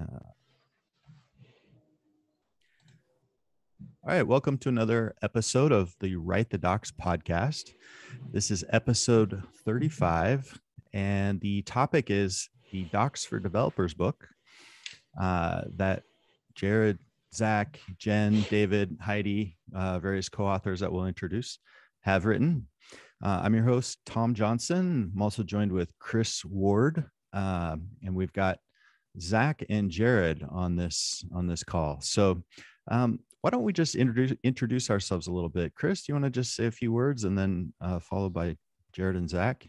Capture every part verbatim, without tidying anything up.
Uh, all right, welcome to another episode of the Write the Docs podcast. This is episode thirty-five, and the topic is the Docs for Developers book uh, that Jared, Zach, Jen, David, Heidi, uh, various co-authors that we'll introduce, have written. Uh, I'm your host, Tom Johnson. I'm also joined with Chris Ward, um, and we've got Zach and Jared on this on this call. So um, why don't we just introduce introduce ourselves a little bit? Chris, do you want to just say a few words, and then uh, followed by Jared and Zach?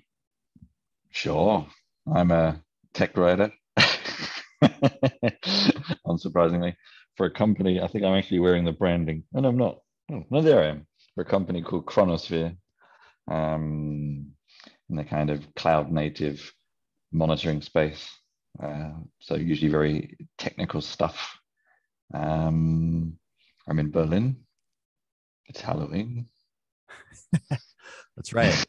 Sure. I'm a tech writer, unsurprisingly, for a company. I think I'm actually wearing the branding, and I'm not. Oh, no, there I am. For a company called Chronosphere, um, in the kind of cloud-native monitoring space. Uh, so usually very technical stuff. Um, I'm in Berlin. It's Halloween. That's right.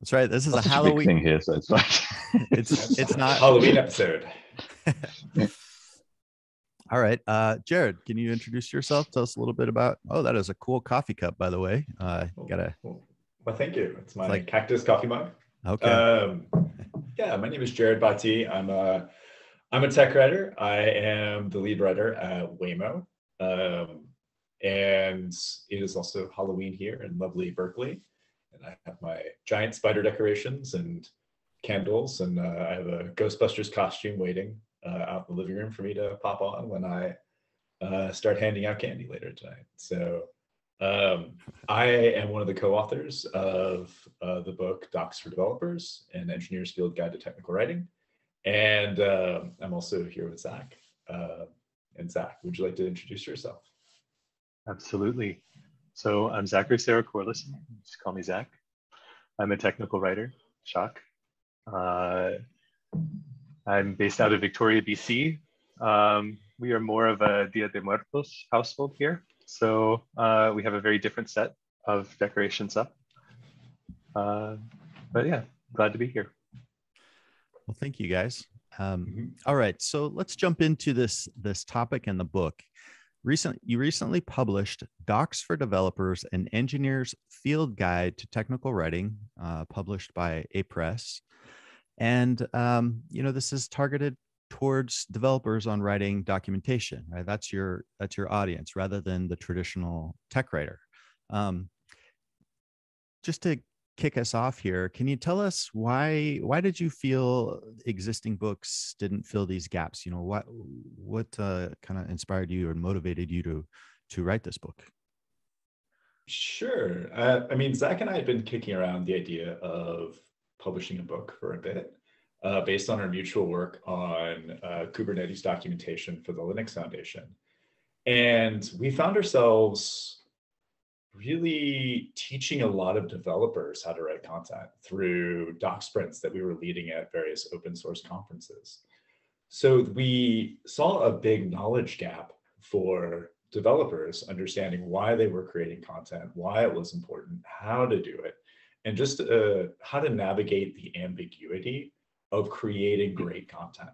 That's right. This is That's a Halloween thing here, so it's like it's it's not Halloween episode. All right, uh, Jared, can you introduce yourself? Tell us a little bit about. Oh, that is a cool coffee cup, by the way. Uh, oh, gotta. Well, thank you. It's my it's like... cactus coffee mug. Okay. Um, Yeah, my name is Jared Bhatti. I'm a, I'm a tech writer. I am the lead writer at Waymo. Um, and it is also Halloween here in lovely Berkeley. And I have my giant spider decorations and candles. And uh, I have a Ghostbusters costume waiting uh, out in the living room for me to pop on when I uh, start handing out candy later tonight. So um, I am one of the co-authors of uh, the book Docs for Developers, an engineer's field guide to technical writing. And uh, I'm also here with Zach. Uh, and Zach, would you like to introduce yourself? Absolutely. So I'm Zachary Sarah Corliss. Just call me Zach. I'm a technical writer. Shock. Uh, I'm based out of Victoria, B C. Um, we are more of a Dia de Muertos household here. So uh, we have a very different set of decorations up. Uh, but yeah, glad to be here. Well, thank you guys. Um, mm-hmm. All right, so let's jump into this, this topic in the book. Recent, you recently published Docs for Developers, an Engineer's Field Guide to Technical Writing, uh, published by Apress. And, um, you know, this is targeted towards developers on writing documentation, right? That's your that's your audience rather than the traditional tech writer. Um, just to kick us off here, can you tell us why why did you feel existing books didn't fill these gaps? You know, what what uh, kind of inspired you or motivated you to to write this book? Sure, uh, I mean, Zach and I have been kicking around the idea of publishing a book for a bit. Uh, based on our mutual work on uh, Kubernetes documentation for the Linux Foundation. And we found ourselves really teaching a lot of developers how to write content through doc sprints that we were leading at various open source conferences. So we saw a big knowledge gap for developers understanding why they were creating content, why it was important, how to do it, and just uh, how to navigate the ambiguity of creating great content.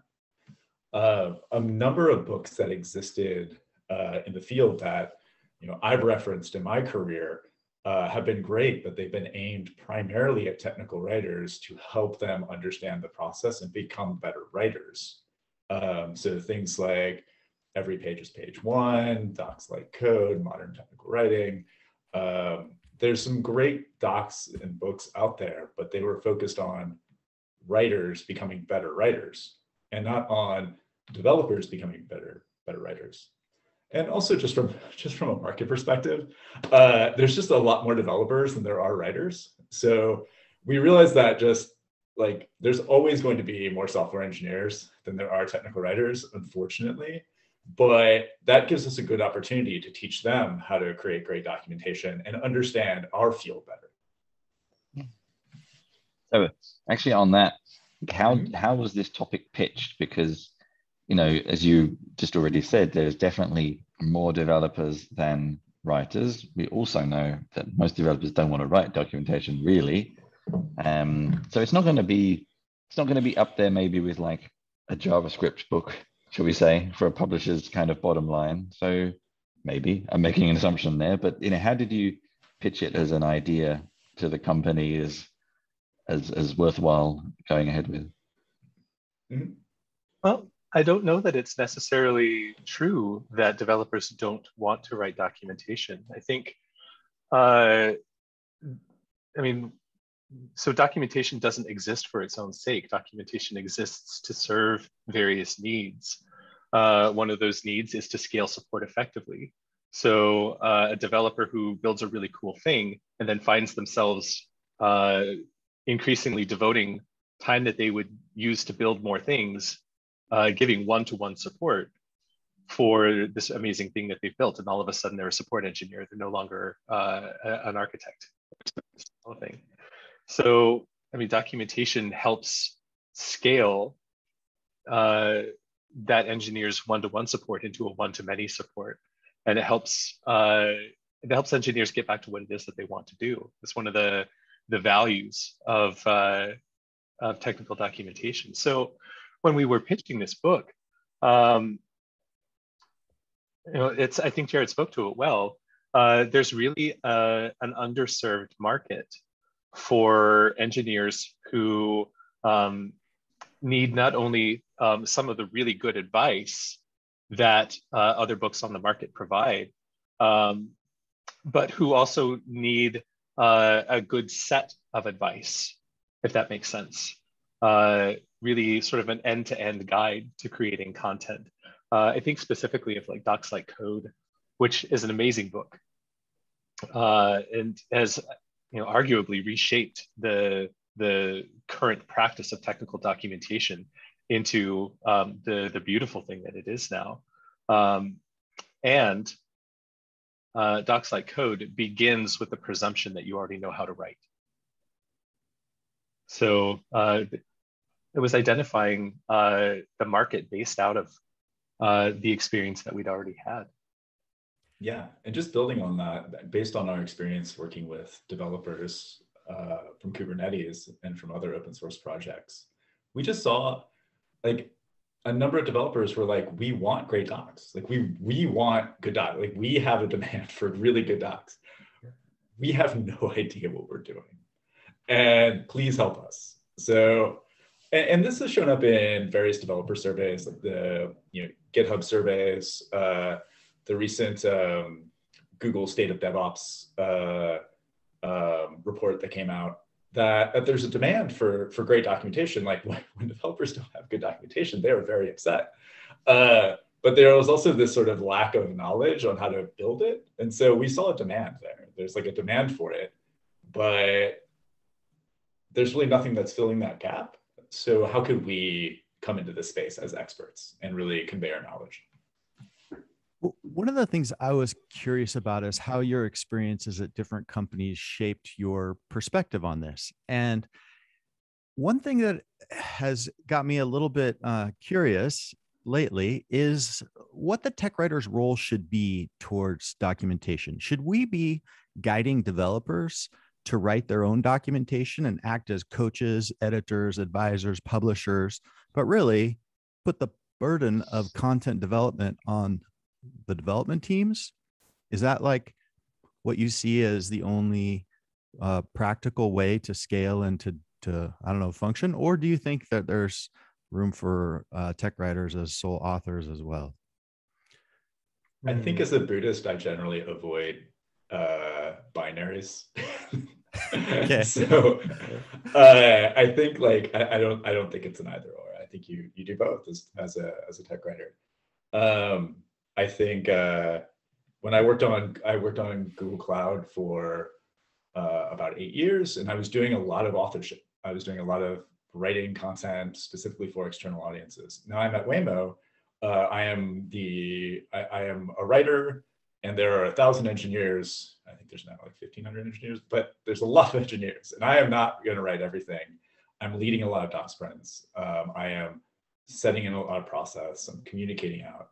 Uh, a number of books that existed uh, in the field that you know I've referenced in my career uh, have been great, but they've been aimed primarily at technical writers to help them understand the process and become better writers. Um, so things like Every Page is Page One, Docs Like Code, Modern Technical Writing. Um, there's some great docs and books out there, but they were focused on writers becoming better writers and not on developers becoming better better writers. And also just from just from a market perspective, uh, there's just a lot more developers than there are writers. So we realized that just like there's always going to be more software engineers than there are technical writers, unfortunately, but that gives us a good opportunity to teach them how to create great documentation and understand our field better. So actually on that, how how was this topic pitched? Because, you know, as you just already said, there's definitely more developers than writers. We also know that most developers don't want to write documentation really. Um, so it's not going to be, it's not going to be up there maybe with like a JavaScript book shall we say, for a publisher's kind of bottom line. So maybe I'm making an assumption there, but you know, how did you pitch it as an idea to the company as as, as worthwhile going ahead with? Mm-hmm. Well, I don't know that it's necessarily true that developers don't want to write documentation. I think, uh, I mean, so documentation doesn't exist for its own sake. Documentation exists to serve various needs. Uh, one of those needs is to scale support effectively. So uh, a developer who builds a really cool thing and then finds themselves uh, increasingly devoting time that they would use to build more things, uh, giving one-to-one support for this amazing thing that they've built. And all of a sudden they're a support engineer. They're no longer uh, an architect. So, I mean, documentation helps scale uh, that engineer's one-to-one support into a one-to-many support. And it helps, uh, it helps engineers get back to what it is that they want to do. It's one of the, the values of, uh, of technical documentation. So when we were pitching this book, um, you know, it's, I think Jared spoke to it well. Uh, there's really uh, an underserved market for engineers who um, need not only um, some of the really good advice that uh, other books on the market provide, um, but who also need uh, a good set of advice, if that makes sense. Uh, really sort of an end-to-end guide to creating content. Uh, I think specifically of like Docs Like Code, which is an amazing book uh, and has, you know, arguably reshaped the, the current practice of technical documentation into um, the, the beautiful thing that it is now. Um, and uh, Docs Like Code begins with the presumption that you already know how to write. So uh, it was identifying uh, the market based out of uh, the experience that we'd already had. Yeah, and just building on that, based on our experience working with developers uh, from Kubernetes and from other open source projects, we just saw like a number of developers were like, we want great docs. Like we, we want good docs. Like we have a demand for really good docs. We have no idea what we're doing. And please help us. So, and, and this has shown up in various developer surveys, like the you know GitHub surveys, uh, the recent um, Google State of DevOps uh, um, report that came out, that, that there's a demand for, for great documentation. Like when, when developers don't have good documentation, they are very upset. Uh, but there was also this sort of lack of knowledge on how to build it. And so we saw a demand there. There's like a demand for it, but there's really nothing that's filling that gap. So how could we come into this space as experts and really convey our knowledge? One of the things I was curious about is how your experiences at different companies shaped your perspective on this. And one thing that has got me a little bit uh, curious lately is what the tech writer's role should be towards documentation. Should we be guiding developers to write their own documentation and act as coaches, editors, advisors, publishers, but really put the burden of content development on the development teams? Is that like what you see as the only uh, practical way to scale and to, to, I don't know, function? Or do you think that there's room for uh, tech writers as sole authors as well? I think as a Buddhist, I generally avoid uh, binaries. Okay. So uh, I think like, I, I don't, I don't think it's an either or. I think you, you do both as, as a, as a tech writer. Um, I think uh, when I worked on I worked on Google Cloud for uh, about eight years, and I was doing a lot of authorship. I was doing a lot of writing content specifically for external audiences. Now I'm at Waymo. Uh, I am the I, I am a writer, and there are a thousand engineers. I think there's now like fifteen hundred engineers, but there's a lot of engineers, and I am not going to write everything. I'm leading a lot of doc sprints. Um, I am setting in a lot of process. I'm communicating out.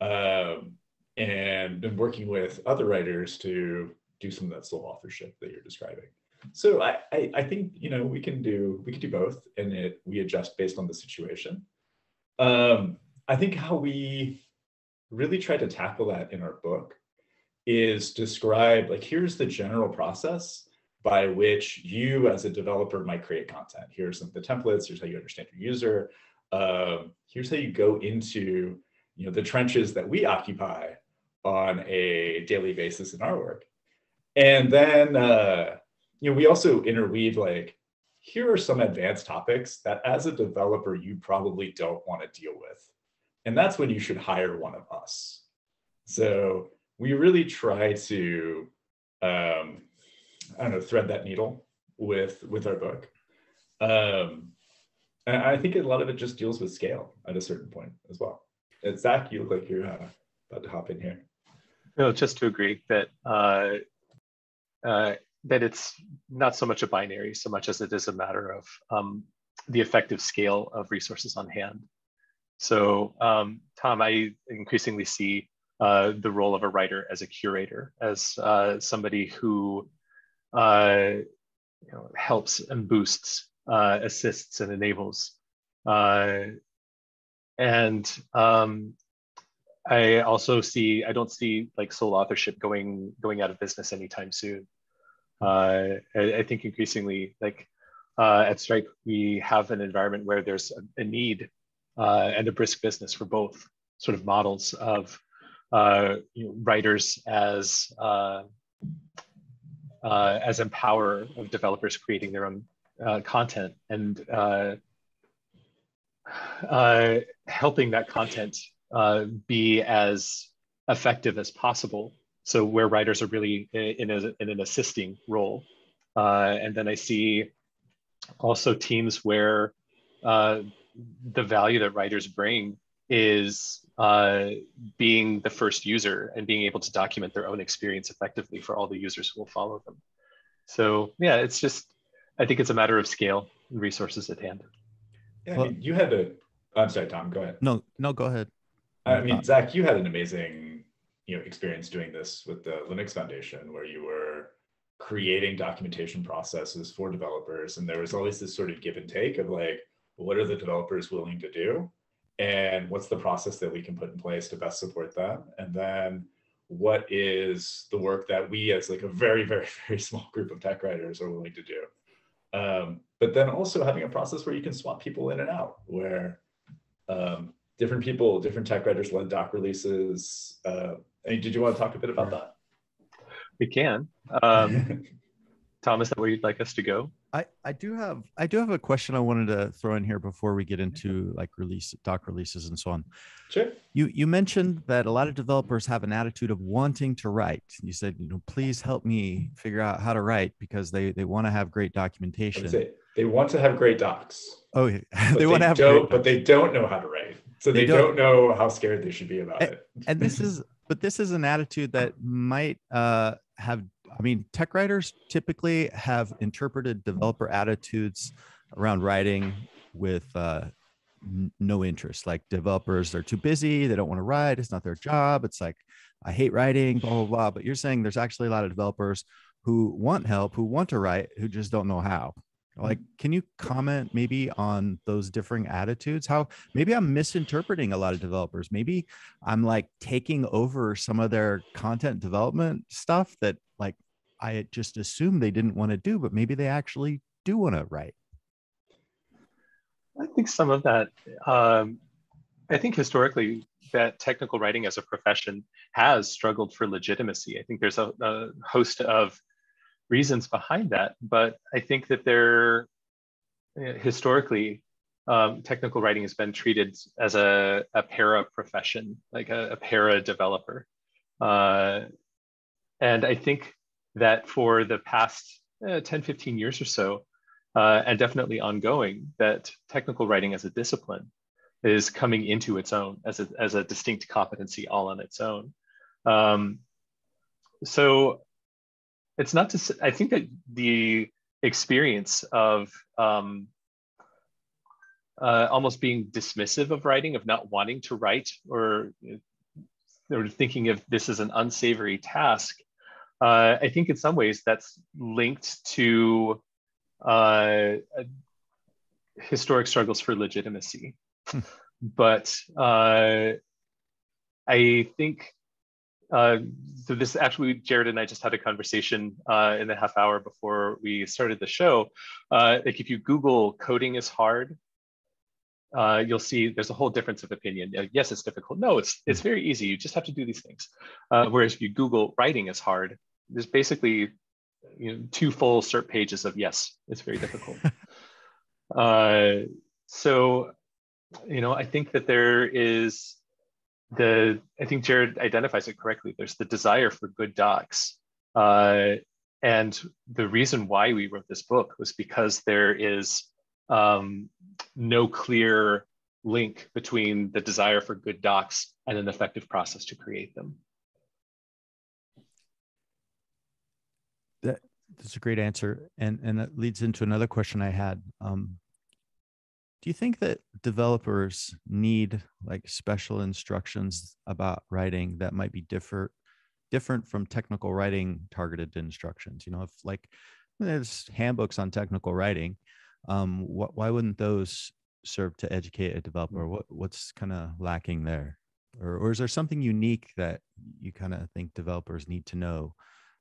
Um, and been working with other writers to do some of that sole authorship that you're describing. So I, I, I think, you know, we can do, we can do both, and it, we adjust based on the situation. Um, I think how we really try to tackle that in our book is describe, like, here's the general process by which you as a developer might create content. Here's some of the templates, here's how you understand your user. Uh, here's how you go into, you know, the trenches that we occupy on a daily basis in our work. And then, uh, you know, we also interweave, like, here are some advanced topics that as a developer, you probably don't want to deal with. And that's when you should hire one of us. So we really try to, um, I don't know, thread that needle with, with our book. Um, and I think a lot of it just deals with scale at a certain point as well. And Zach, you look like you're uh, about to hop in here. No, just to agree that uh, uh, that it's not so much a binary so much as it is a matter of um, the effective scale of resources on hand. So um, Tom, I increasingly see uh, the role of a writer as a curator, as uh, somebody who uh, you know, helps and boosts, uh, assists and enables. Uh, and um, I also see, I don't see like sole authorship going going out of business anytime soon. Uh, I, I think increasingly, like uh, at Stripe, we have an environment where there's a, a need Uh, and a brisk business for both sort of models of uh, you know, writers as uh, uh, as empower of developers creating their own uh, content and uh, uh, helping that content uh, be as effective as possible. So where writers are really in, a, in an assisting role, uh, and then I see also teams where uh, the value that writers bring is uh, being the first user and being able to document their own experience effectively for all the users who will follow them. So yeah, it's just, I think it's a matter of scale and resources at hand. Yeah, well, I mean, you had a, I'm sorry, Tom, go ahead. No, no, go ahead. I mean, Zach, you had an amazing you know, experience doing this with the Linux Foundation, where you were creating documentation processes for developers. And there was always this sort of give and take of like, what are the developers willing to do? And what's the process that we can put in place to best support them? And then what is the work that we as like a very, very, very small group of tech writers are willing to do? Um, but then also having a process where you can swap people in and out, where um, different people, different tech writers led doc releases. Uh, and did you want to talk a bit about that? We can. Um, Tom, is that where you'd like us to go? I, I do have I do have a question I wanted to throw in here before we get into like release doc releases and so on. Sure. You you mentioned that a lot of developers have an attitude of wanting to write. You said, you know, please help me figure out how to write, because they they want to have great documentation. That's it. They want to have great docs. Oh, yeah. they, they want to have great docs. But they don't know how to write. So they, they don't, don't know how scared they should be about and, it. And this is but this is an attitude that might uh, have. I mean, tech writers typically have interpreted developer attitudes around writing with uh, no interest. Like developers are too busy, they don't want to write, it's not their job. It's like, I hate writing, blah, blah, blah. But you're saying there's actually a lot of developers who want help, who want to write, who just don't know how. Like, can you comment maybe on those differing attitudes? How maybe I'm misinterpreting a lot of developers. Maybe I'm like taking over some of their content development stuff that like I just assumed they didn't want to do, but maybe they actually do want to write. I think some of that, um, I think historically that technical writing as a profession has struggled for legitimacy. I think there's a, a host of reasons behind that, but I think that there, historically, um, technical writing has been treated as a, a para profession, like a, a para developer. Uh, and I think that for the past uh, ten, fifteen years or so, uh, and definitely ongoing, that technical writing as a discipline is coming into its own as a, as a distinct competency all on its own. Um, so, It's not to say, I think that the experience of um, uh, almost being dismissive of writing, of not wanting to write, or, or thinking of this as an unsavory task, uh, I think in some ways that's linked to uh, historic struggles for legitimacy. But uh, I think, uh, so this actually, Jared and I just had a conversation uh, in the half hour before we started the show. Uh, like if you Google coding is hard, uh, you'll see there's a whole difference of opinion. Uh, yes, it's difficult. No, it's, it's very easy. You just have to do these things. Uh, whereas if you Google writing is hard, there's basically you know, two full cert pages of yes, it's very difficult. uh, so, you know, I think that there is the, I think Jared identifies it correctly. There's the desire for good docs. Uh, and the reason why we wrote this book was because there is um, no clear link between the desire for good docs and an effective process to create them. That, that's a great answer. And, and that leads into another question I had. Um, Do you think that developers need like special instructions about writing that might be different, different from technical writing targeted instructions? You know, if like there's handbooks on technical writing, um, what, why wouldn't those serve to educate a developer? What, what's kind of lacking there? Or, or is there something unique that you kind of think developers need to know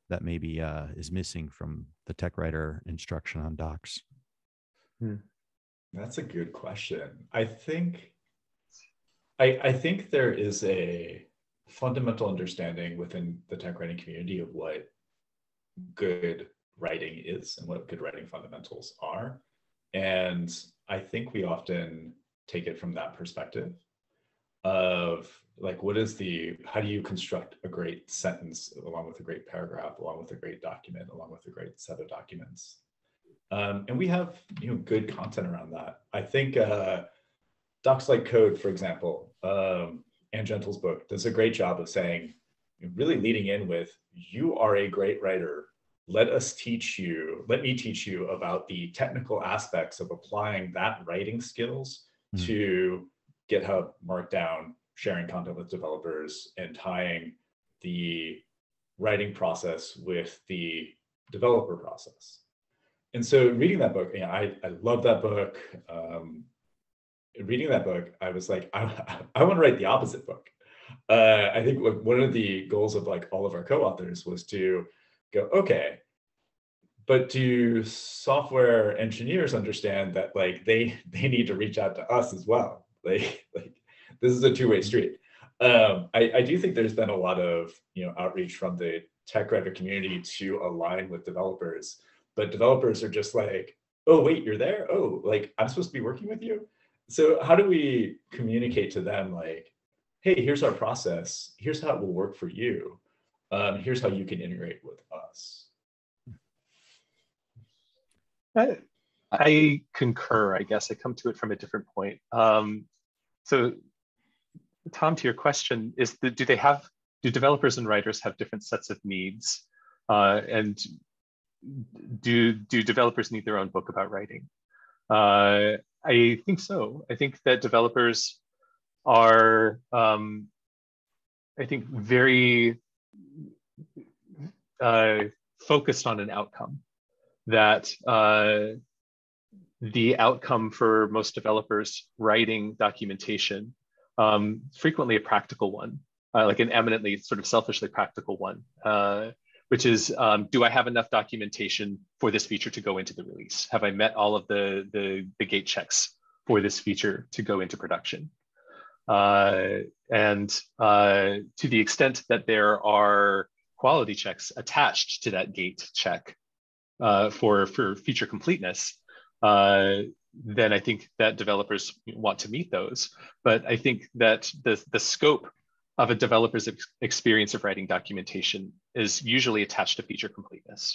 that maybe uh, is missing from the tech writer instruction on docs? Hmm. That's a good question. I think, I, I think there is a fundamental understanding within the tech writing community of what good writing is and what good writing fundamentals are. And I think we often take it from that perspective of like, what is the, how do you construct a great sentence along with a great paragraph, along with a great document, along with a great set of documents? Um, and we have you know good content around that. I think uh, Docs Like Code, for example, um, Ann Gentle's book does a great job of saying, really leading in with, you are a great writer. Let us teach you, let me teach you about the technical aspects of applying that writing skills mm-hmm. to GitHub, Markdown, sharing content with developers, and tying the writing process with the developer process. And so reading that book, you know, I, I love that book. Um, reading that book, I was like, I, I want to write the opposite book. Uh, I think one of the goals of like all of our co-authors was to go, okay, but do software engineers understand that like they they need to reach out to us as well? Like, like this is a two-way street. Um, I, I do think there's been a lot of you know outreach from the tech writer community to align with developers. But developers are just like, oh, wait, you're there? Oh, like, I'm supposed to be working with you? So how do we communicate to them like, hey, here's our process. Here's how it will work for you. Um, here's how you can integrate with us. I, I concur, I guess. I come to it from a different point. Um, so Tom, to your question, is the, do they have, do developers and writers have different sets of needs? Uh, and Do, do developers need their own book about writing? Uh, I think so. I think that developers are, um, I think, very uh, focused on an outcome. That uh, the outcome for most developers writing documentation, um, frequently a practical one, uh, like an eminently sort of selfishly practical one. Uh, which is, um, do I have enough documentation for this feature to go into the release? Have I met all of the, the, the gate checks for this feature to go into production? Uh, and uh, to the extent that there are quality checks attached to that gate check uh, for, for feature completeness, uh, then I think that developers want to meet those. But I think that the, the scope of a developer's ex experience of writing documentation is usually attached to feature completeness.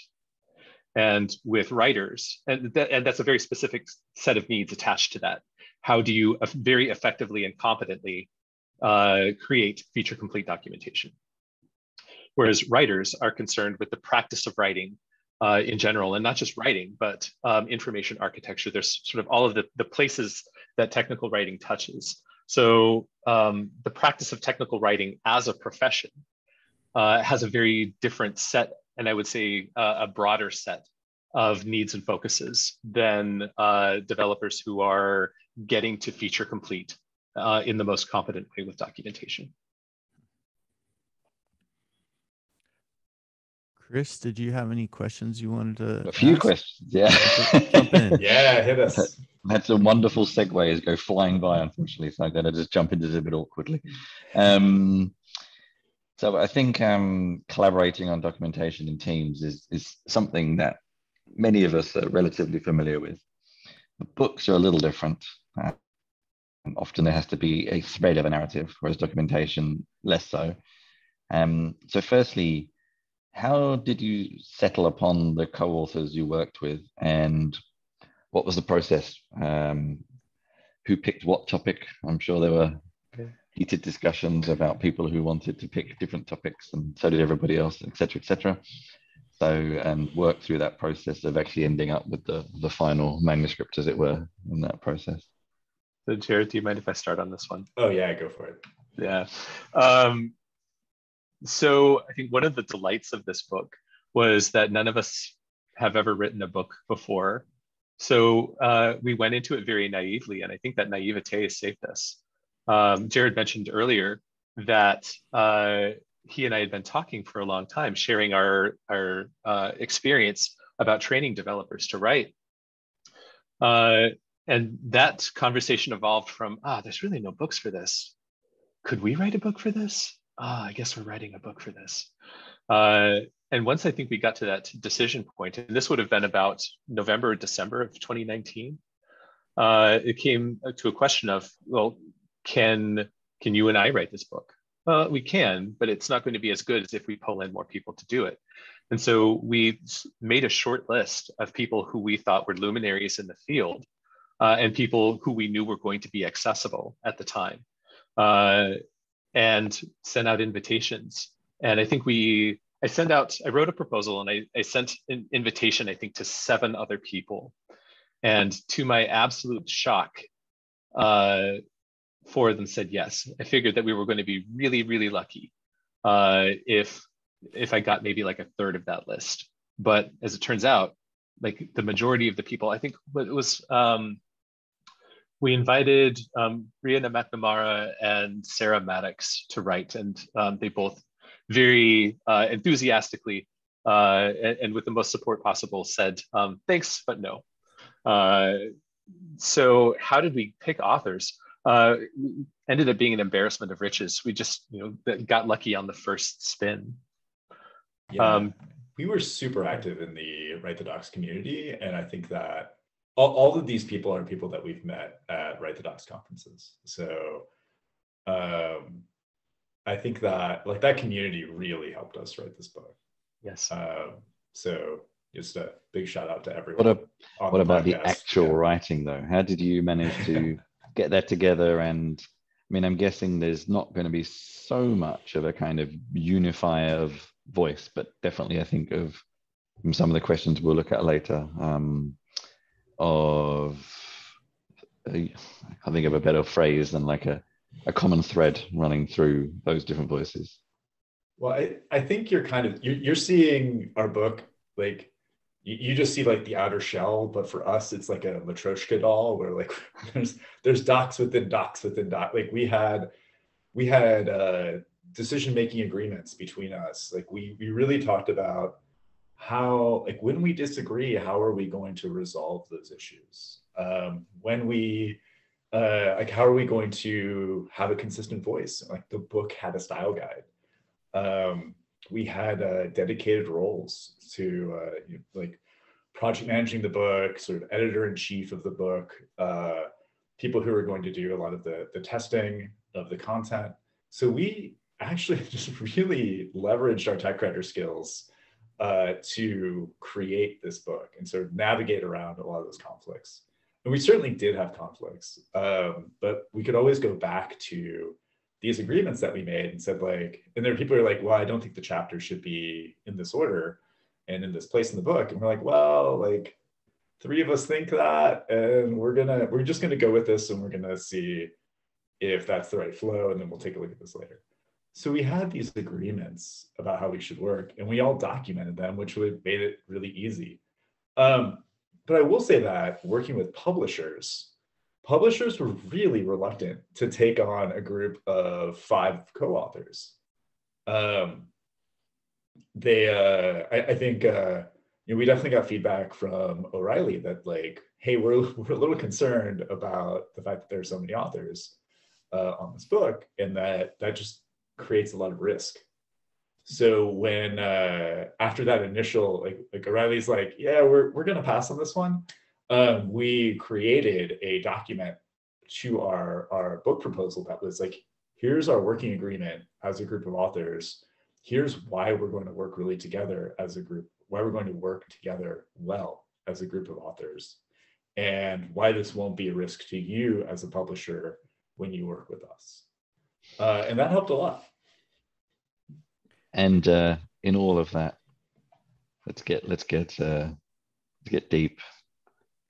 And with writers, and, th and that's a very specific set of needs attached to that. How do you very effectively and competently uh, create feature complete documentation? Whereas writers are concerned with the practice of writing uh, in general, and not just writing, but um, information architecture. There's sort of all of the, the places that technical writing touches. So um, the practice of technical writing as a profession uh, has a very different set, and I would say uh, a broader set of needs and focuses than uh, developers who are getting to feature complete uh, in the most competent way with documentation. Chris, did you have any questions you wanted to? A few ask? questions, yeah. Jump in. Yeah, hit us. That's a wonderful segue. Is go flying by, unfortunately, so I'm going to just jump into this a bit awkwardly. Um, so I think um, collaborating on documentation in teams is is something that many of us are relatively familiar with. The books are a little different. Uh, often there has to be a thread of a narrative, whereas documentation less so. Um, so firstly, how did you settle upon the co-authors you worked with, and what was the process? Um, who picked what topic? I'm sure there were heated discussions about people who wanted to pick different topics, and so did everybody else, et cetera, et cetera. So, and work through that process of actually ending up with the, the final manuscript, as it were, in that process. So Jared, do you mind if I start on this one? Oh yeah, go for it. Yeah. Um, So I think one of the delights of this book was that none of us have ever written a book before. So uh, we went into it very naively, and I think that naivete has saved us. Um, Jared mentioned earlier that uh, he and I had been talking for a long time, sharing our, our uh, experience about training developers to write. Uh, and that conversation evolved from, ah, there's really no books for this. Could we write a book for this? Ah, oh, I guess we're writing a book for this. Uh, and once I think we got to that decision point, and this would have been about November or December of twenty nineteen, uh, it came to a question of, well, can, can you and I write this book? Well, we can, but it's not going to be as good as if we pull in more people to do it. And so we made a short list of people who we thought were luminaries in the field, uh, and people who we knew were going to be accessible at the time. Uh, and sent out invitations. And I think we, I sent out, I wrote a proposal and I, I sent an invitation, I think, to seven other people. And to my absolute shock, uh, four of them said yes. I figured that we were going to be really, really lucky uh, if, if I got maybe like a third of that list. But as it turns out, like the majority of the people, I think it was, um, we invited um, Rianna McNamara and Sarah Maddox to write, and um, they both very uh, enthusiastically uh, and, and with the most support possible said, um, thanks, but no. Uh, so how did we pick authors? Uh, ended up being an embarrassment of riches. We just you know, got lucky on the first spin. Yeah. Um, we were super active in the Write the Docs community, and I think that All, all of these people are people that we've met at Write the Docs conferences. So um, I think that like that community really helped us write this book. Yes. Um, so just a big shout out to everyone. What, a, what the about podcast. the actual yeah. writing though? How did you manage to get that together? And I mean, I'm guessing there's not going to be so much of a kind of unifier of voice, but definitely I think of some of the questions we'll look at later. Um, of I think of a better phrase than like a, a common thread running through those different voices. Well, I, I think you're kind of, you're, you're seeing our book, like you, you just see like the outer shell, but for us, it's like a Matryoshka doll where like there's, there's docs within docs within docs. Like we had, we had uh, decision-making agreements between us. Like we, we really talked about how, like when we disagree, how are we going to resolve those issues? Um, when we, uh, like how are we going to have a consistent voice? Like the book had a style guide. Um, we had uh, dedicated roles to uh, you know, like project managing the book, sort of editor-in-chief of the book, uh, people who are going to do a lot of the, the testing of the content. So we actually just really leveraged our tech writer skills Uh, to create this book and sort of navigate around a lot of those conflicts. And we certainly did have conflicts, um, but we could always go back to these agreements that we made and said like, and there are people who are like, well, I don't think the chapter should be in this order and in this place in the book. And we're like, well, like three of us think that, and we're gonna, we're just gonna go with this and we're gonna see if that's the right flow. And then we'll take a look at this later. So we had these agreements about how we should work, and we all documented them, which would have made it really easy. Um, but I will say that working with publishers, publishers were really reluctant to take on a group of five co-authors. Um, they, uh, I, I think, uh, you know, we definitely got feedback from O'Reilly that like, hey, we're, we're a little concerned about the fact that there are so many authors uh, on this book, and that that just creates a lot of risk. So when, uh, after that initial, like, like O'Reilly's like, yeah, we're, we're going to pass on this one. Um, we created a document to our, our book proposal that was like, here's our working agreement as a group of authors. Here's why we're going to work really together as a group, why we're going to work together well as a group of authors, and why this won't be a risk to you as a publisher when you work with us. Uh, and that helped a lot. And uh, in all of that, let's get, let's get, uh, let's get deep.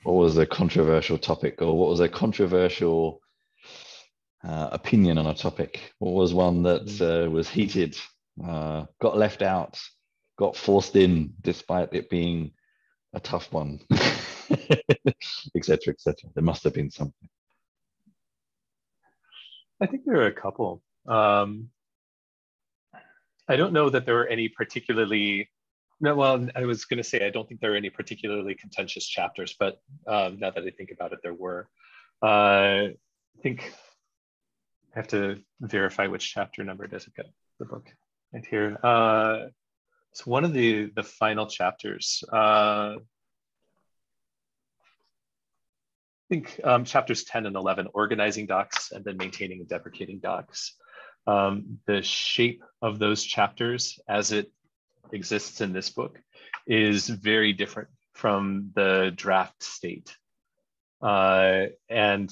What was a controversial topic, or what was a controversial uh, opinion on a topic? What was one that uh, was heated, uh, got left out, got forced in, despite it being a tough one, et cetera, et cetera? There must have been something. I think there are a couple. Um, I don't know that there were any particularly No, well, I was going to say, I don't think there are any particularly contentious chapters, but um, now that I think about it, there were. Uh, I think I have to verify which chapter number it is. I've got the book right here. Uh, it's one of the, the final chapters. Uh, I think um, chapters ten and eleven, organizing docs, and then maintaining and deprecating docs. Um, the shape of those chapters as it exists in this book is very different from the draft state. Uh, and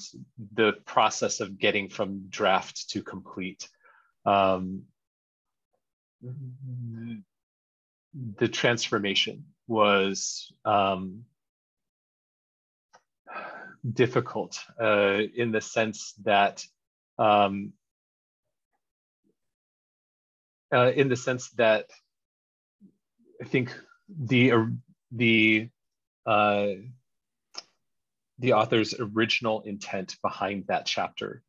the process of getting from draft to complete. Um, the transformation was um, difficult uh, in the sense that um, uh, in the sense that I think the uh, the uh, the author's original intent behind that chapter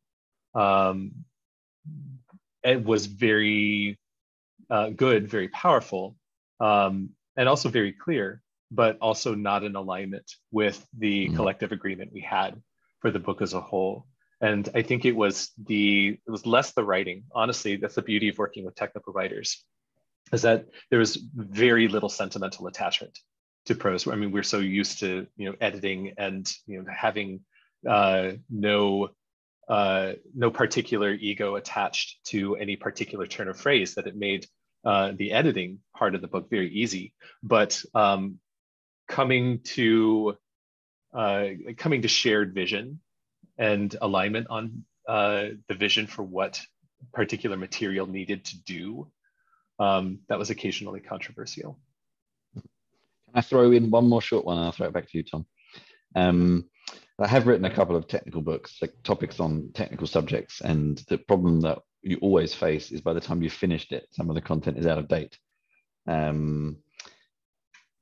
um, it was very uh, good, very powerful, um, and also very clear, but also not in alignment with the mm-hmm. collective agreement we had for the book as a whole. And I think it was the it was less the writing. Honestly, that's the beauty of working with technical writers, is that there was very little sentimental attachment to prose. I mean, we're so used to, you know, editing and, you know, having uh, no, uh, no particular ego attached to any particular turn of phrase, that it made uh, the editing part of the book very easy. But um, coming to, uh, coming to shared vision and alignment on uh, the vision for what particular material needed to do, Um, that was occasionally controversial. Can I throw in one more short one? I'll throw it back to you, Tom. Um, I have written a couple of technical books, like topics on technical subjects, and the problem that you always face is by the time you've finished it, some of the content is out of date. Um,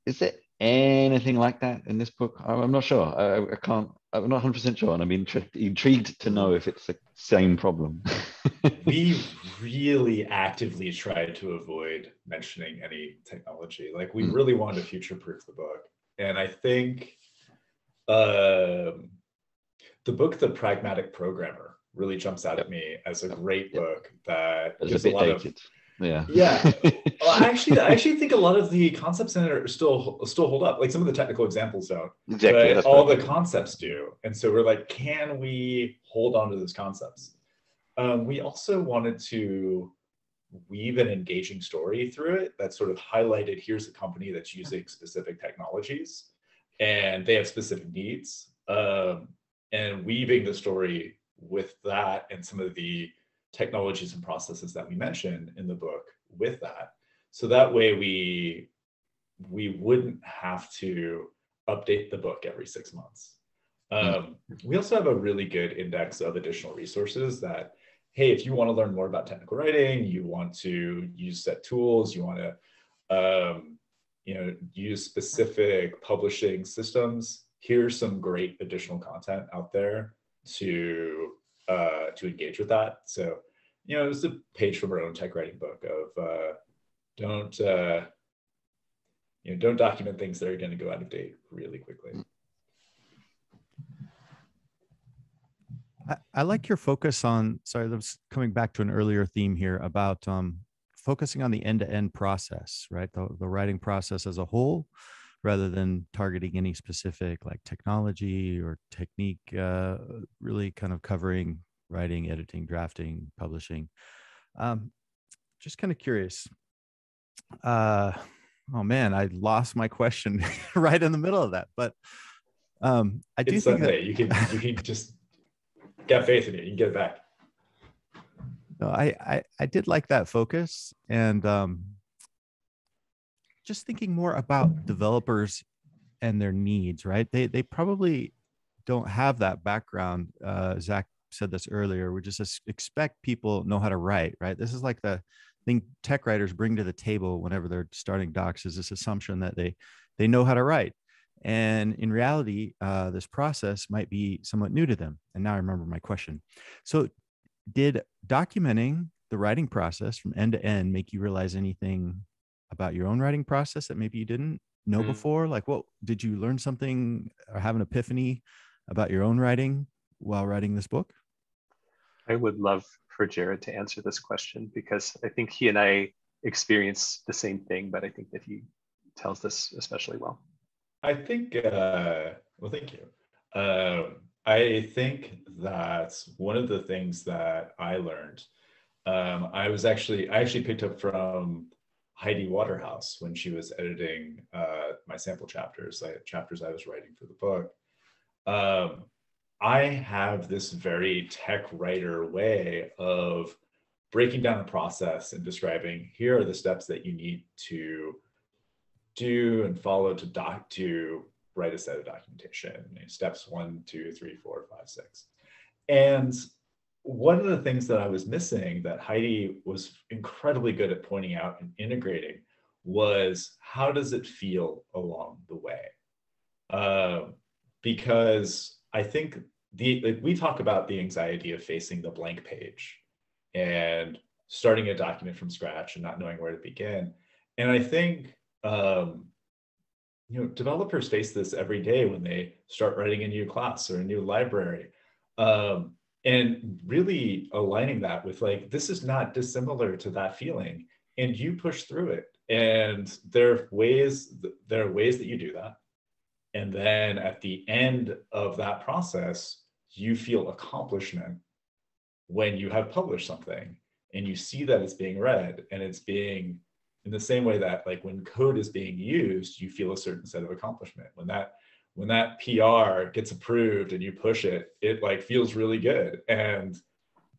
is there anything like that in this book? I'm not sure. I, I can't. I'm not one hundred percent sure, and I'm intri- intrigued to know if it's the same problem. We really actively tried to avoid mentioning any technology. Like, we really wanted to future-proof the book. And I think um, the book, The Pragmatic Programmer, really jumps out at me as a great yeah. book that it's gives a, bit a lot dated. of... Yeah. Yeah. Well, actually, I actually think a lot of the concepts in it are still, still hold up. Like, some of the technical examples don't. Exactly. But all the doing. concepts do. And so we're like, can we hold on to those concepts? Um, we also wanted to weave an engaging story through it that sort of highlighted, here's a company that's using specific technologies and they have specific needs, um, and weaving the story with that and some of the technologies and processes that we mentioned in the book with that. So that way we, we wouldn't have to update the book every six months. Um, we also have a really good index of additional resources that, hey, if you want to learn more about technical writing, you want to use set tools, you want to, um, you know, use specific publishing systems, here's some great additional content out there to uh, to engage with that. So, you know, it's a page from our own tech writing book of uh, don't uh, you know don't document things that are going to go out of date really quickly. I, I like your focus on, sorry, that was coming back to an earlier theme here about um, focusing on the end-to-end process, right? The, the writing process as a whole, rather than targeting any specific like technology or technique, uh, really kind of covering writing, editing, drafting, publishing. Um, just kind of curious. Uh, oh man, I lost my question right in the middle of that, but um, I do it's think Sunday. That- you can, you can just get faith in it, you can get it back. No, I, I, I did like that focus, and um, just thinking more about developers and their needs, right? They, they probably don't have that background. Uh, Zach said this earlier, we just expect people know how to write, right? This is like the thing tech writers bring to the table whenever they're starting docs, is this assumption that they, they know how to write. And in reality, uh, this process might be somewhat new to them. And now I remember my question. So did documenting the writing process from end to end make you realize anything about your own writing process that maybe you didn't know mm-hmm. before? Like, what, did you learn something or have an epiphany about your own writing while writing this book? I would love for Jared to answer this question, because I think he and I experienced the same thing, but I think that he tells this especially well. I think, uh, well, thank you. Um, I think that's one of the things that I learned. Um, I was actually, I actually picked up from Heidi Waterhouse when she was editing uh, my sample chapters, like chapters I was writing for the book. Um, I have this very tech writer way of breaking down a process and describing, here are the steps that you need to do and follow to doc to write a set of documentation, you know, steps one, two, three, four, five, six. And one of the things that I was missing that Heidi was incredibly good at pointing out and integrating was, how does it feel along the way? Uh, because I think the like, we talk about the anxiety of facing the blank page and starting a document from scratch and not knowing where to begin. And I think Um, you know, developers face this every day when they start writing a new class or a new library, um, and really aligning that with like, this is not dissimilar to that feeling, and you push through it. And there are ways, there are ways that you do that. And then at the end of that process, you feel accomplishment when you have published something and you see that it's being read and it's being, in the same way that like when code is being used, you feel a certain set of accomplishment. When that when that P R gets approved and you push it, it like feels really good. And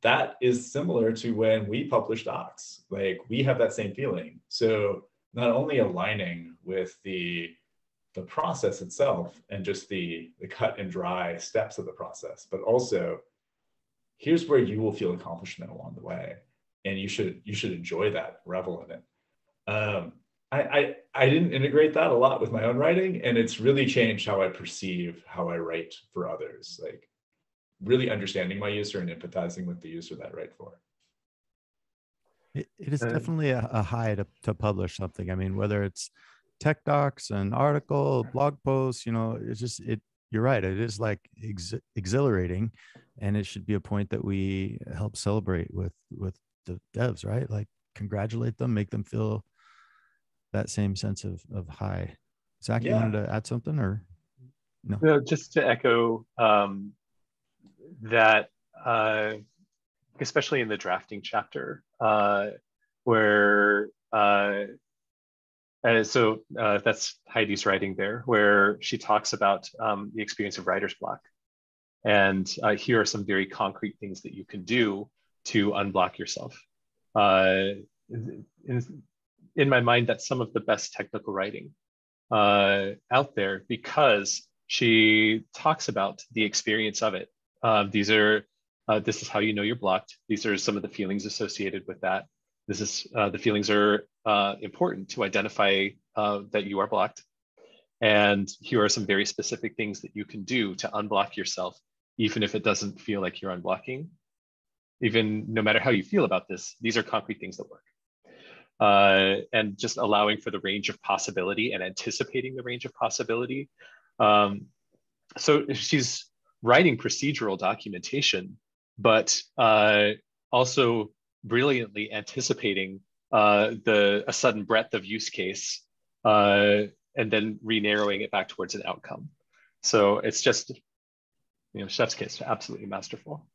that is similar to when we publish docs. Like, we have that same feeling. So not only aligning with the the process itself and just the, the cut and dry steps of the process, but also here's where you will feel accomplishment along the way. And you should you should enjoy that, revel in it. Um, I, I, I didn't integrate that a lot with my own writing, and it's really changed how I perceive how I write for others, like really understanding my user and empathizing with the user that I write for. It, it is um, definitely a, a high to, to publish something. I mean, whether it's tech docs, an article, blog posts, you know, it's just, it, you're right. It is like ex exhilarating, and it should be a point that we help celebrate with, with the devs, right? Like, congratulate them, make them feel that same sense of, of high. Zach, yeah. You wanted to add something or no? No, just to echo um, that, uh, especially in the drafting chapter, uh, where, uh, and so uh, that's Heidi's writing there, where she talks about um, the experience of writer's block. And uh, here are some very concrete things that you can do to unblock yourself. Uh, in, in my mind, that's some of the best technical writing uh, out there, because she talks about the experience of it. Uh, these are, uh, this is how you know you're blocked. These are some of the feelings associated with that. This is, uh, the feelings are uh, important to identify uh, that you are blocked. And here are some very specific things that you can do to unblock yourself even if it doesn't feel like you're unblocking, even no matter how you feel about this, these are concrete things that work. Uh, and just allowing for the range of possibility and anticipating the range of possibility. Um, so she's writing procedural documentation, but uh, also brilliantly anticipating uh, the a sudden breadth of use case uh, and then re-narrowing it back towards an outcome. So it's just, you know, chef's kiss, absolutely masterful.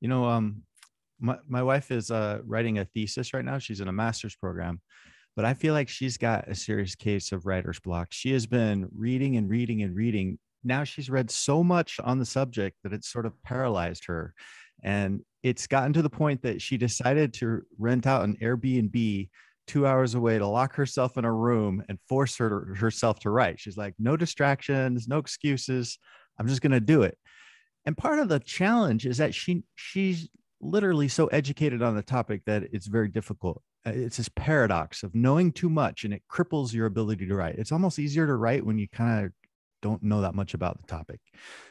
You know, um, my, my wife is uh, writing a thesis right now. She's in a master's program, but I feel like she's got a serious case of writer's block. She has been reading and reading and reading. Now she's read so much on the subject that it's sort of paralyzed her. And it's gotten to the point that she decided to rent out an Airbnb two hours away to lock herself in a room and force her herself to write. She's like, no distractions, no excuses. I'm just going to do it. And part of the challenge is that she she's literally so educated on the topic that it's very difficult. It's this paradox of knowing too much, and it cripples your ability to write. It's almost easier to write when you kind of don't know that much about the topic.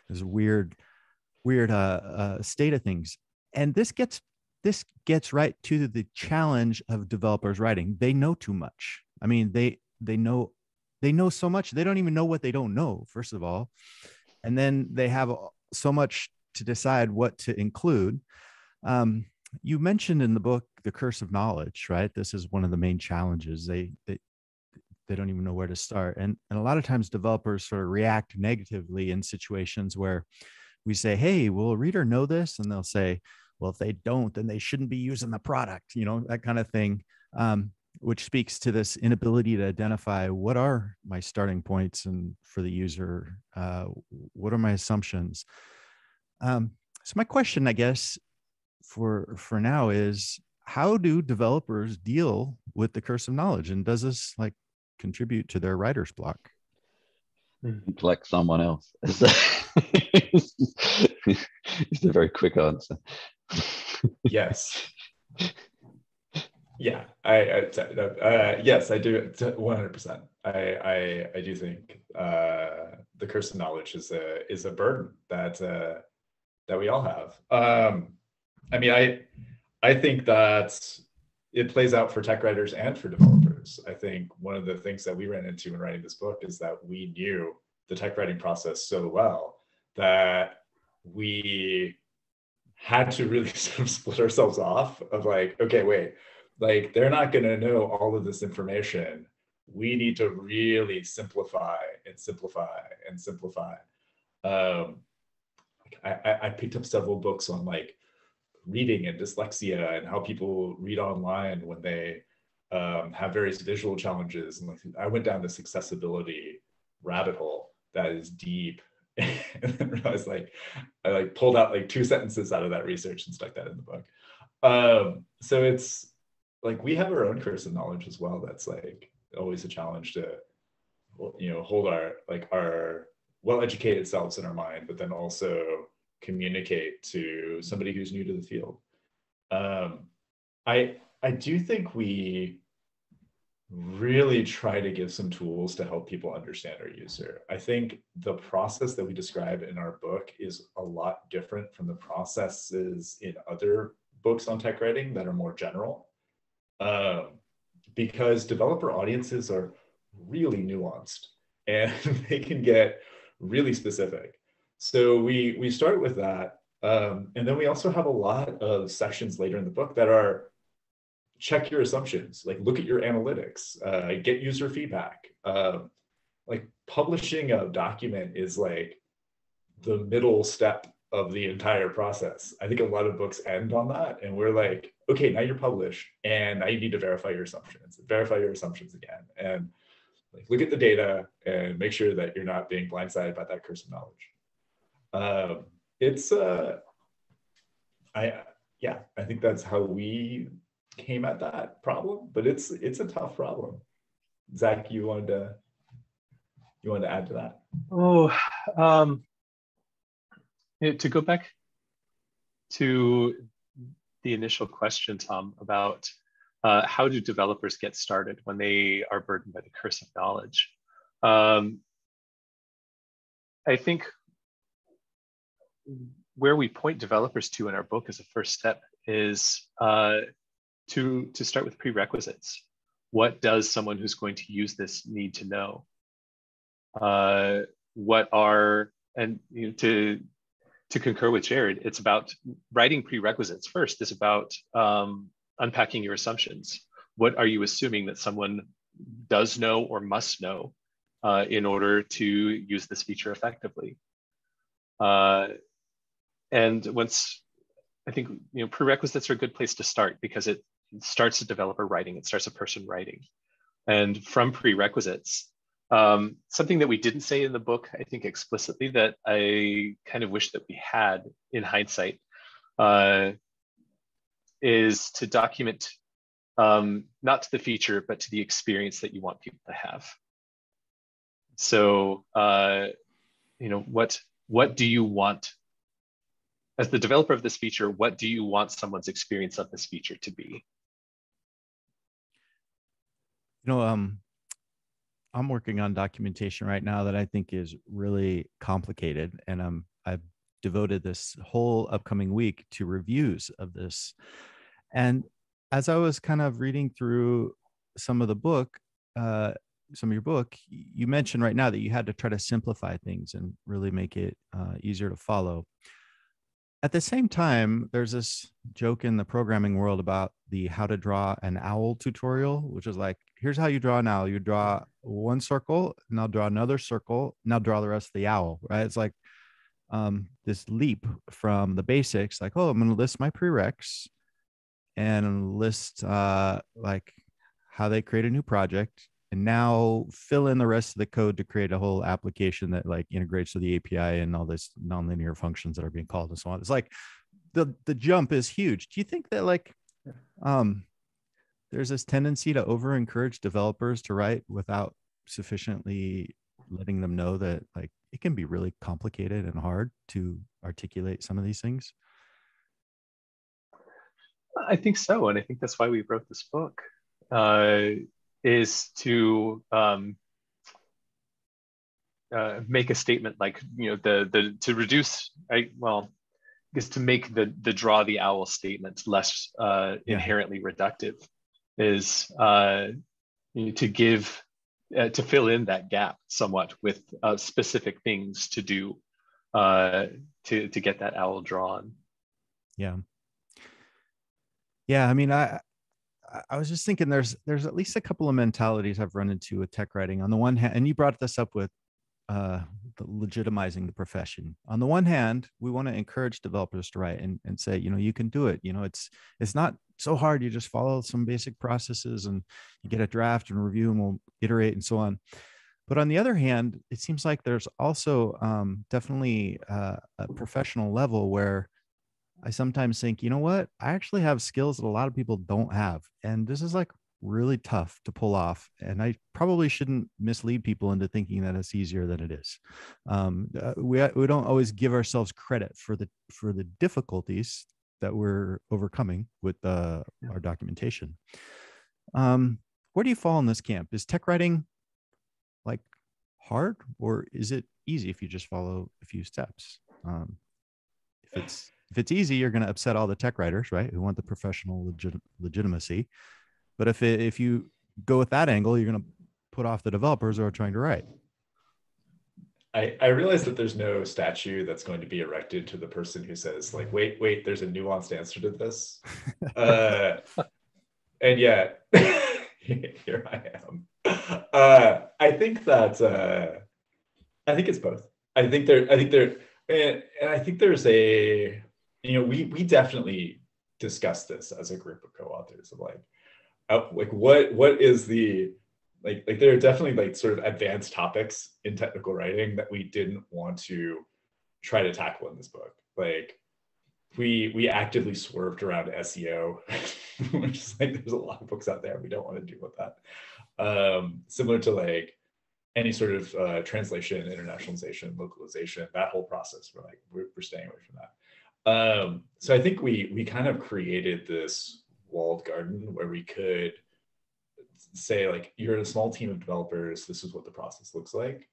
There's a weird, weird uh, uh, state of things. And this gets this gets right to the challenge of developers writing. They know too much. I mean, they they know they know so much. They don't even know what they don't know, first of all. And then they have so much to decide what to include. Um, you mentioned in the book, the curse of knowledge, right? This is one of the main challenges. They, they, they don't even know where to start. And, and a lot of times developers sort of react negatively in situations where we say, hey, will a reader know this? And they'll say, well, if they don't, then they shouldn't be using the product, you know, that kind of thing, um, which speaks to this inability to identify what are my starting points and for the user, uh, what are my assumptions? Um, so my question, I guess, for, for now is, how do developers deal with the curse of knowledge? And does this like contribute to their writer's block? It's like someone else. It's a very quick answer. Yes. Yeah, I, I uh, yes, I do one hundred percent. I, I I do think uh, the curse of knowledge is a is a burden that uh, that we all have. Um, I mean, I I think that it plays out for tech writers and for developers. I think one of the things that we ran into in writing this book is that we knew the tech writing process so well that we had to really sort of split ourselves off of like, okay, wait. Like, they're not going to know all of this information. We need to really simplify and simplify and simplify. Um, I, I picked up several books on like reading and dyslexia and how people read online when they um, have various visual challenges. And like, I went down this accessibility rabbit hole that is deep. And then realized like, I like pulled out like two sentences out of that research and stuck that in the book. Um, so it's, like, we have our own curse of knowledge as well. That's like always a challenge to, you know, hold our like our well-educated selves in our mind, but then also communicate to somebody who's new to the field. Um, I I do think we really try to give some tools to help people understand our user. I think the process that we describe in our book is a lot different from the processes in other books on tech writing that are more general. Um, because developer audiences are really nuanced and they can get really specific. So we, we start with that. Um, and then we also have a lot of sections later in the book that are check your assumptions, like look at your analytics, uh, get user feedback. Um, like publishing a document is like the middle step of the entire process. I think a lot of books end on that. And we're like, okay, now you're published and now you need to verify your assumptions, verify your assumptions again. And like, look at the data and make sure that you're not being blindsided by that curse of knowledge. Um, it's, uh, I, yeah, I think that's how we came at that problem, but it's, it's a tough problem. Zach, you wanted to, you wanted to add to that? Oh, um, to go back to the initial question, Tom, about uh, how do developers get started when they are burdened by the curse of knowledge? Um, I think where we point developers to in our book as a first step is uh, to, to start with prerequisites. What does someone who's going to use this need to know? Uh, what are, and you know, to, to concur with Jared, it's about writing prerequisites first. It's about um, unpacking your assumptions. What are you assuming that someone does know or must know uh, in order to use this feature effectively? Uh, and once, I think you know, prerequisites are a good place to start because it starts a developer writing, it starts a person writing. And from prerequisites, um, something that we didn't say in the book, I think explicitly, that I kind of wish that we had in hindsight, uh, is to document um, not to the feature, but to the experience that you want people to have. So, uh, you know, what, what do you want? As the developer of this feature, what do you want someone's experience of this feature to be? You know, um, I'm working on documentation right now that I think is really complicated. And um, I've devoted this whole upcoming week to reviews of this. And as I was kind of reading through some of the book, uh, some of your book, you mentioned right now that you had to try to simplify things and really make it uh, easier to follow. At the same time, there's this joke in the programming world about the how to draw an owl tutorial, which is like, here's how you draw an owl. You draw one circle, and I'll draw another circle, and I'll draw the rest of the owl, right? It's like um, this leap from the basics, like, oh, I'm going to list my prereqs and list uh, like how they create a new project, and now fill in the rest of the code to create a whole application that like integrates to the A P I and all this nonlinear functions that are being called and so on. It's like the, the jump is huge. Do you think that like um, there's this tendency to over encourage developers to write without sufficiently letting them know that like it can be really complicated and hard to articulate some of these things? I think so. And I think that's why we wrote this book. Uh, is to um, uh, make a statement like, you know, the, the to reduce, I, well, is to make the, the draw the owl statement less uh, yeah. inherently reductive, is uh, you know, to give, uh, to fill in that gap somewhat with uh, specific things to do uh, to, to get that owl drawn. Yeah. Yeah, I mean, I, I was just thinking there's there's at least a couple of mentalities I've run into with tech writing. On the one hand, and you brought this up with uh, the legitimizing the profession. On the one hand, we want to encourage developers to write and, and say, you know, you can do it. You know, it's it's not so hard. You just follow some basic processes and you get a draft and review and we'll iterate and so on. But on the other hand, it seems like there's also um, definitely uh, a professional level where I sometimes think, you know what, I actually have skills that a lot of people don't have. And this is like really tough to pull off. And I probably shouldn't mislead people into thinking that it's easier than it is. Um, we, we don't always give ourselves credit for the, for the difficulties that we're overcoming with uh, our documentation. Um, where do you fall in this camp? Is tech writing like hard, or is it easy if you just follow a few steps? Um, if it's If it's easy, you're going to upset all the tech writers, right? Who want the professional legit legitimacy. But if, it, if you go with that angle, you're going to put off the developers who are trying to write. I, I realize that there's no statue that's going to be erected to the person who says like, wait, wait, there's a nuanced answer to this. uh, and yet, here I am. Uh, I think that, uh, I think it's both. I think there, I think there, and, and I think there's a, you know, we we definitely discussed this as a group of co-authors of like, uh, like what what is the like like there are definitely like sort of advanced topics in technical writing that we didn't want to try to tackle in this book. Like we we actively swerved around S E O, which is like there's a lot of books out there we don't want to deal with that. Um, similar to like any sort of uh, translation, internationalization, localization, that whole process. We're like we're, we're staying away from that. Um, so I think we we kind of created this walled garden where we could say like, you're in a small team of developers, this is what the process looks like.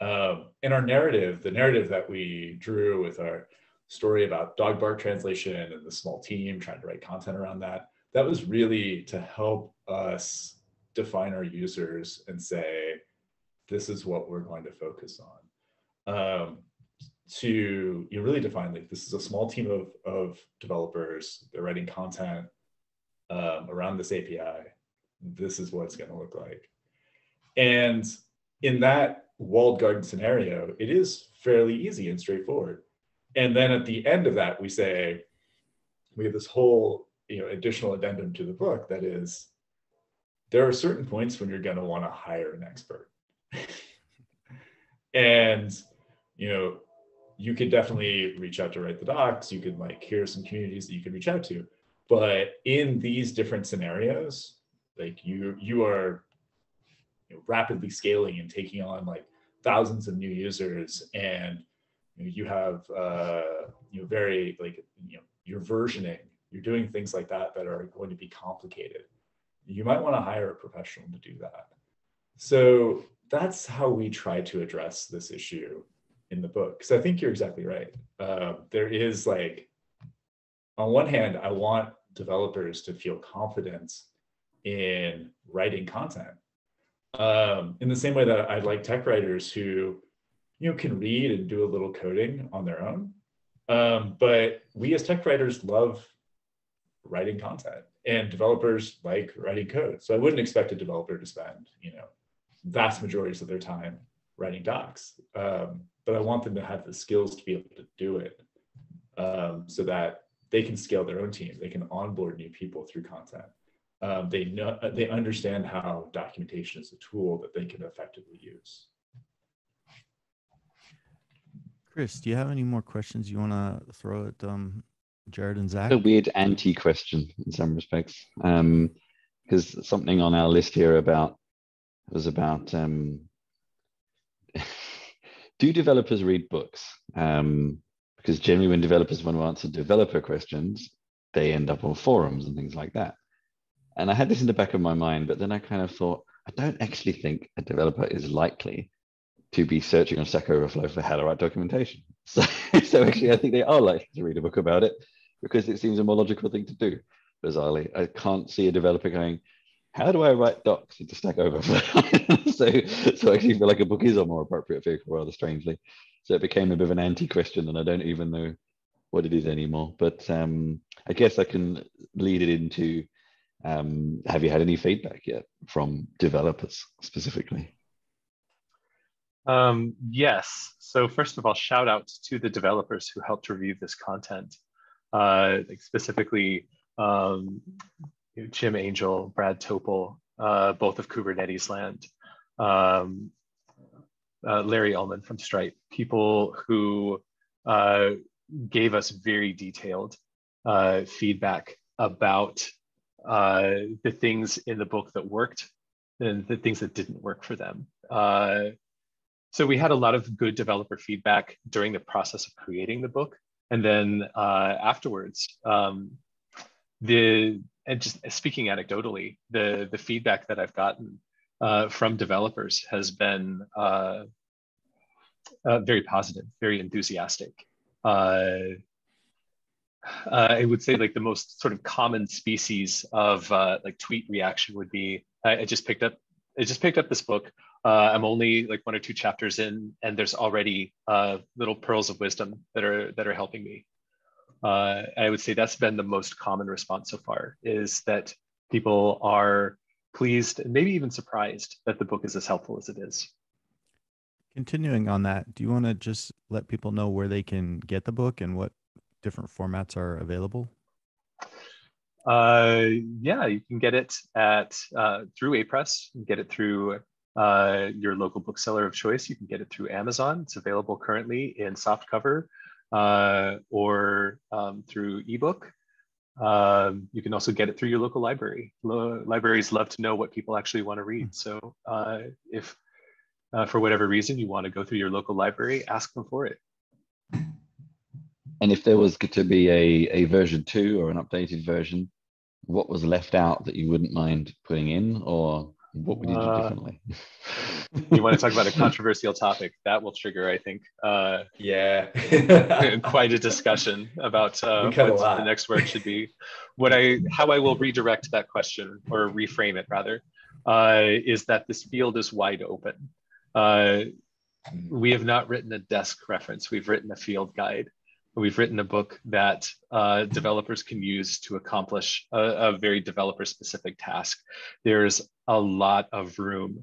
Um, and our narrative, the narrative that we drew with our story about dog bark translation and the small team trying to write content around that. That was really to help us define our users and say, this is what we're going to focus on. Um, to you really define, like, this is a small team of, of developers, they're writing content um, around this A P I. This is what it's gonna look like. And in that walled garden scenario, it is fairly easy and straightforward. And then at the end of that, we say, we have this whole you know, additional addendum to the book that is, there are certain points when you're gonna wanna hire an expert. And you know, you could definitely reach out to Write the Docs. You could like, here are some communities that you could reach out to. But in these different scenarios, like you, you are you know, rapidly scaling and taking on like thousands of new users, and you know, you have uh, you know, very like you know, you're versioning, you're doing things like that that are going to be complicated. You might want to hire a professional to do that. So that's how we try to address this issue in the book. Because I think you're exactly right. Uh, there is like, on one hand, I want developers to feel confident in writing content. Um, in the same way that I like tech writers who, you know, can read and do a little coding on their own. Um, but we as tech writers love writing content, and developers like writing code. So I wouldn't expect a developer to spend, you know, vast majorities of their time writing docs. Um, but I want them to have the skills to be able to do it um, so that they can scale their own team. They can onboard new people through content. Um, they know, they understand how documentation is a tool that they can effectively use. Chris, do you have any more questions you want to throw at um, Jared and Zach? It's a weird anti-question in some respects, um, because something on our list here about was about um, do developers read books? Um, because generally, when developers want to answer developer questions, they end up on forums and things like that. And I had this in the back of my mind, but then I kind of thought, I don't actually think a developer is likely to be searching on Stack Overflow for how to write documentation. So, so actually, I think they are likely to read a book about it because it seems a more logical thing to do, bizarrely. I can't see a developer going, how do I write docs into Stack Overflow? so, so I actually feel like a book is a more appropriate vehicle, rather strangely. So it became a bit of an anti-question, and I don't even know what it is anymore. But um, I guess I can lead it into, Um, have you had any feedback yet from developers specifically? Um, yes. So first of all, shout out to the developers who helped review this content, uh, like specifically um, Jim Angel, Brad Topol, uh, both of Kubernetes land, um, uh, Larry Ullman from Stripe, people who uh, gave us very detailed uh, feedback about uh the things in the book that worked and the things that didn't work for them. Uh, so we had a lot of good developer feedback during the process of creating the book, and then uh, afterwards. Um, the and just speaking anecdotally, the the feedback that I've gotten uh, from developers has been uh, uh, very positive, very enthusiastic. Uh, Uh, I would say like the most sort of common species of uh, like tweet reaction would be, I, I just picked up, I just picked up this book. Uh, I'm only like one or two chapters in, and there's already uh, little pearls of wisdom that are that are helping me. Uh, I would say that's been the most common response so far, is that people are pleased and maybe even surprised that the book is as helpful as it is. Continuing on that, do you want to just let people know where they can get the book and what different formats are available? Uh, yeah, you can get it at uh, through Apress. You can get it through uh, your local bookseller of choice. You can get it through Amazon. It's available currently in softcover uh, or um, through ebook. Um, you can also get it through your local library. Lo- libraries love to know what people actually want to read. So uh, if uh, for whatever reason you want to go through your local library, ask them for it. And if there was to be a, a version two or an updated version, what was left out that you wouldn't mind putting in, or What would you do differently? Uh, you want to talk about a controversial topic that will trigger, I think. Uh, yeah, quite a discussion about uh, what the next word should be. What I, how I will redirect that question, or reframe it rather, uh, is that this field is wide open. Uh, we have not written a desk reference. We've written a field guide. We've written a book that uh, developers can use to accomplish a, a very developer-specific task. There's a lot of room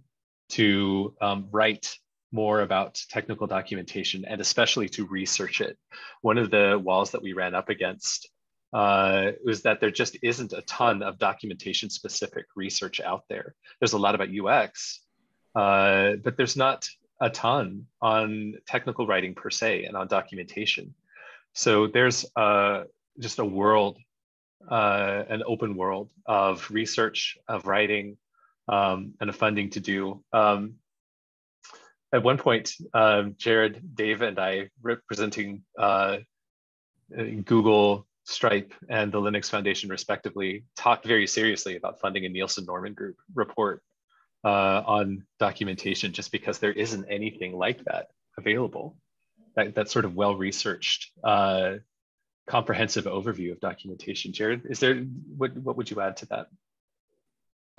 to um, write more about technical documentation, and especially to research it. One of the walls that we ran up against uh, was that there just isn't a ton of documentation-specific research out there. There's a lot about U X, uh, but there's not a ton on technical writing per se and on documentation. So there's uh, just a world, uh, an open world of research, of writing, um, and of funding to do. Um, at one point, uh, Jared, Dave, and I, representing uh, Google, Stripe, and the Linux Foundation respectively, talked very seriously about funding a Nielsen Norman Group report uh, on documentation, just because there isn't anything like that available. That, that sort of well-researched, uh, comprehensive overview of documentation. Jared, is there, what, what would you add to that?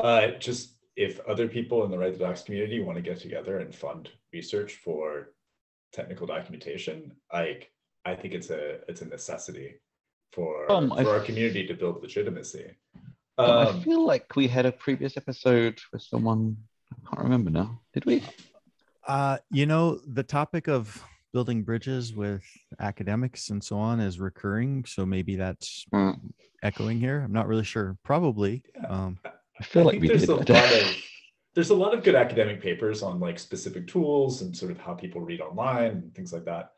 Uh, just if other people in the Write the Docs community want to get together and fund research for technical documentation, like I think it's a it's a necessity for, um, for I, our community to build legitimacy. Um, um, I feel like we had a previous episode with someone, I can't remember now. Did we? Uh, you know, the topic of building bridges with academics and so on is recurring. So maybe that's mm. echoing here. I'm not really sure. Probably. Yeah. Um, I feel I like we there's did a lot of, there's a lot of good academic papers on like specific tools and sort of how people read online and things like that.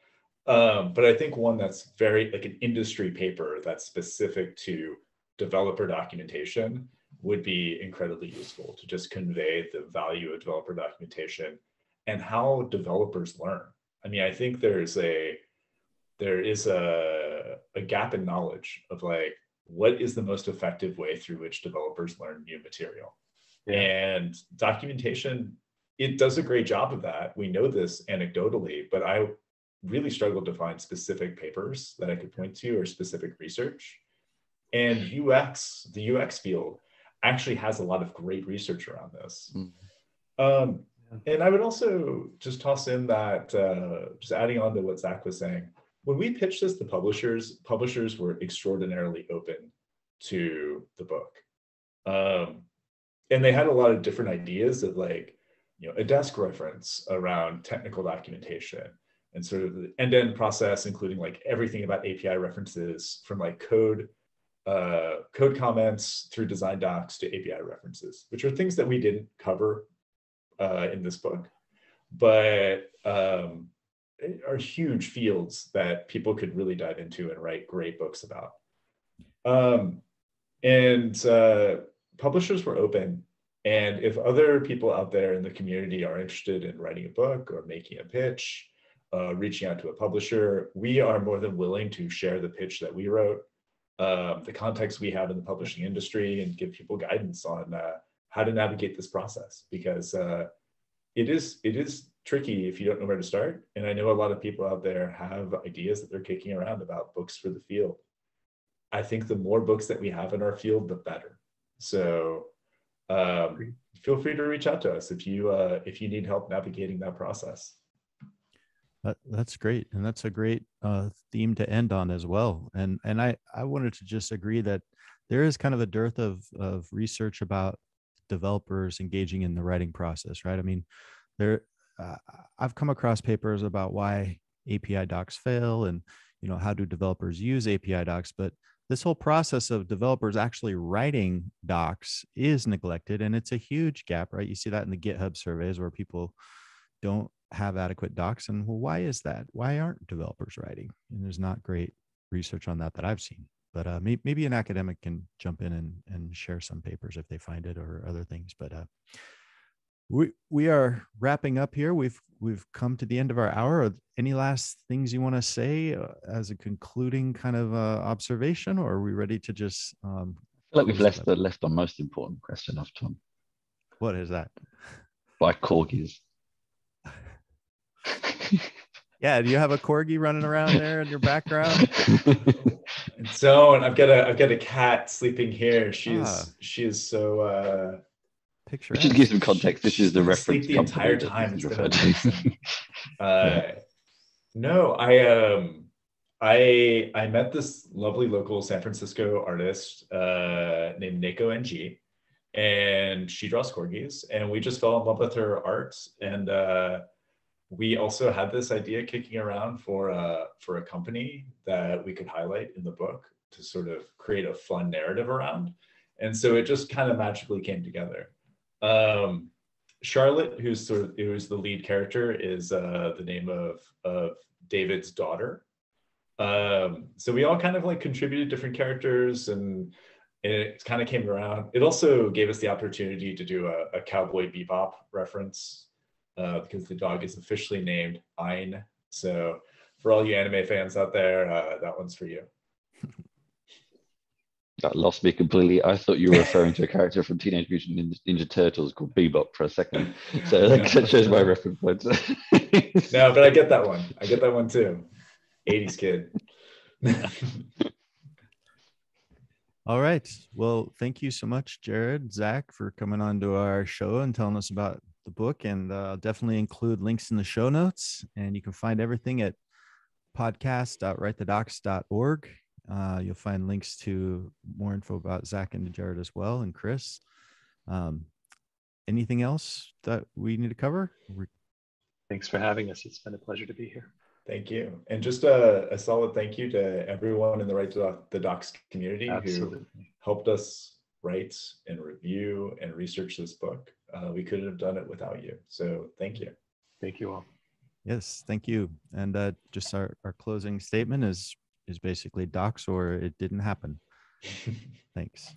Um, but I think one that's very like an industry paper that's specific to developer documentation would be incredibly useful to just convey the value of developer documentation and how developers learn. I mean, I think there's a, there is a, a gap in knowledge of like, what is the most effective way through which developers learn new material? Yeah. And documentation, it does a great job of that. We know this anecdotally, but I really struggled to find specific papers that I could point to or specific research. And U X, the U X field actually has a lot of great research around this. Mm-hmm. um, And I would also just toss in that, uh, just adding on to what Zach was saying, when we pitched this to publishers, publishers were extraordinarily open to the book. Um, and they had a lot of different ideas of like, you know, a desk reference around technical documentation and sort of the end-to-end process, including like everything about A P I references from like code, uh, code comments through design docs to A P I references, which are things that we didn't cover Uh, in this book, but um, are huge fields that people could really dive into and write great books about. Um, and uh, publishers were open. And if other people out there in the community are interested in writing a book or making a pitch, uh, reaching out to a publisher, we are more than willing to share the pitch that we wrote, um, the context we have in the publishing industry, and give people guidance on uh, how to navigate this process, because uh, it is it is tricky if you don't know where to start. And I know a lot of people out there have ideas that they're kicking around about books for the field. I think the more books that we have in our field, the better. So um, feel free to reach out to us if you uh, if you need help navigating that process. That, that's great, and that's a great uh, theme to end on as well. And and I I wanted to just agree that there is kind of a dearth of of research about developers engaging in the writing process, right? I mean, there, uh, I've come across papers about why A P I docs fail and, you know, how do developers use A P I docs, but this whole process of developers actually writing docs is neglected, and it's a huge gap, right? You see that in the GitHub surveys where people don't have adequate docs, and well, why is that? Why aren't developers writing? And there's not great research on that that I've seen. But uh, maybe, maybe an academic can jump in and, and share some papers if they find it, or other things. But uh, we we are wrapping up here. We've we've come to the end of our hour. Any last things you want to say as a concluding kind of uh, observation, or are we ready to just? Um, I feel like we've left the left on most important question off, Tom. What is that? Like corgis. Yeah, do you have a corgi running around there in your background? So, and I've got a I've got a cat sleeping here. She's ah. she is so. Uh, Picture. Just to give some context, this is the reference. Sleep the entire time. Referred to. uh, no, I um, I I met this lovely local San Francisco artist uh, named Neko N G, and she draws corgis, and we just fell in love with her art. And uh, we also had this idea kicking around for a, for a company that we could highlight in the book to sort of create a fun narrative around. And so it just kind of magically came together. Um, Charlotte, who's sort of, who's the lead character, is uh, the name of, of David's daughter. Um, so we all kind of like contributed different characters, and it kind of came around. It also gave us the opportunity to do a, a Cowboy Bebop reference. Uh, because the dog is officially named Ein. So for all you anime fans out there, uh, that one's for you. That lost me completely. I thought you were referring to a character from Teenage Mutant Ninja Turtles called Bebop for a second. So that shows my reference points. No, but I get that one. I get that one too. eighties kid. All right. Well, thank you so much, Jared, Zach, for coming on to our show and telling us about the book, and uh, I'll definitely include links in the show notes, and you can find everything at podcast dot write the docs dot org. Uh, you'll find links to more info about Zach and Jared as well, and Chris. Um, anything else that we need to cover? Thanks for having us. It's been a pleasure to be here. Thank you. And just a, a solid thank you to everyone in the Write the Docs community. Absolutely. Who helped us write and review and research this book. Uh, we couldn't have done it without you. So thank you. Thank you all. Yes, thank you. And uh, just our, our closing statement is, is basically docs or it didn't happen. Thanks.